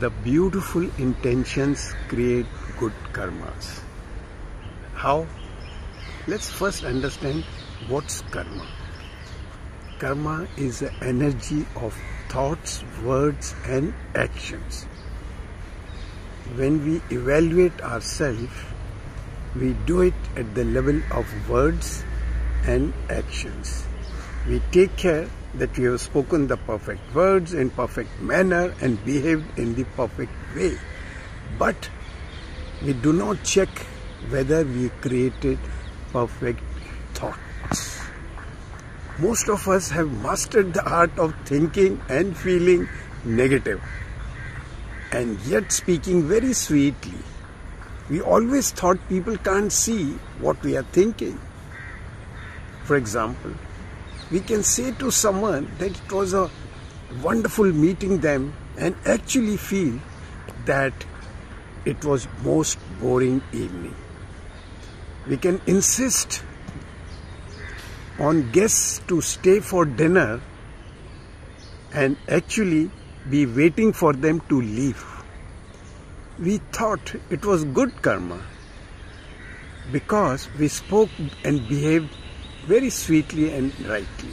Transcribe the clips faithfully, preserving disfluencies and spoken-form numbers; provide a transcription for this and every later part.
the beautiful intentions create good karmas. How? Let's first understand what's karma. Karma is the energy of thoughts, words and actions. When we evaluate ourselves, we do it at the level of words and actions. We take care that we have spoken the perfect words in perfect manner and behaved in the perfect way. But we do not check whether we created perfect thoughts. Most of us have mastered the art of thinking and feeling negative and yet speaking very sweetly. We always thought people can't see what we are thinking. For example, we can say to someone that it was a wonderful meeting them and actually feel that it was most boring evening. We can insist on guests to stay for dinner and actually be waiting for them to leave. We thought it was good karma because we spoke and behaved very sweetly and rightly.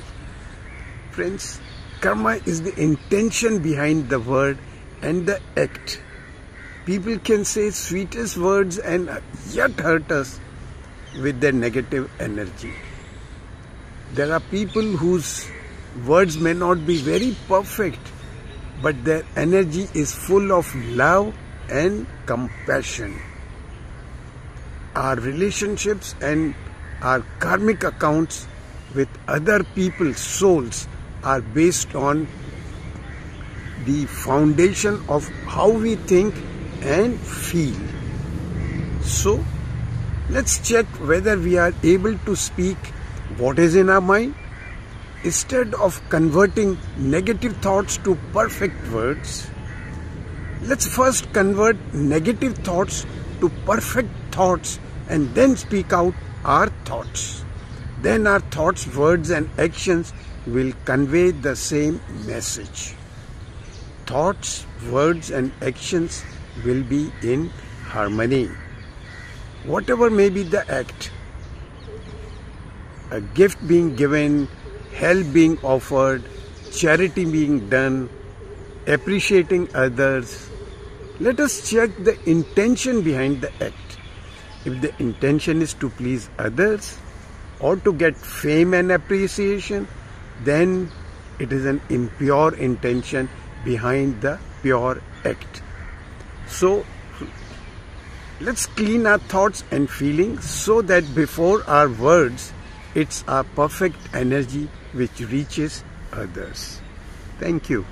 Friends, karma is the intention behind the word and the act. People can say sweetest words and yet hurt us with their negative energy. There are people whose words may not be very perfect, but their energy is full of love and compassion. Our relationships and our karmic accounts with other people's souls are based on the foundation of how we think and feel. So, let's check whether we are able to speak what is in our mind. Instead of converting negative thoughts to perfect words, let's first convert negative thoughts to perfect thoughts and then speak out our thoughts. Then our thoughts, words and actions will convey the same message. Thoughts, words and actions will be in harmony. Whatever may be the act, a gift being given, help being offered, charity being done, appreciating others, let us check the intention behind the act. If the intention is to please others or to get fame and appreciation, then it is an impure intention behind the pure act. So, let's clean our thoughts and feelings so that before our words, it's our perfect energy which reaches others. Thank you.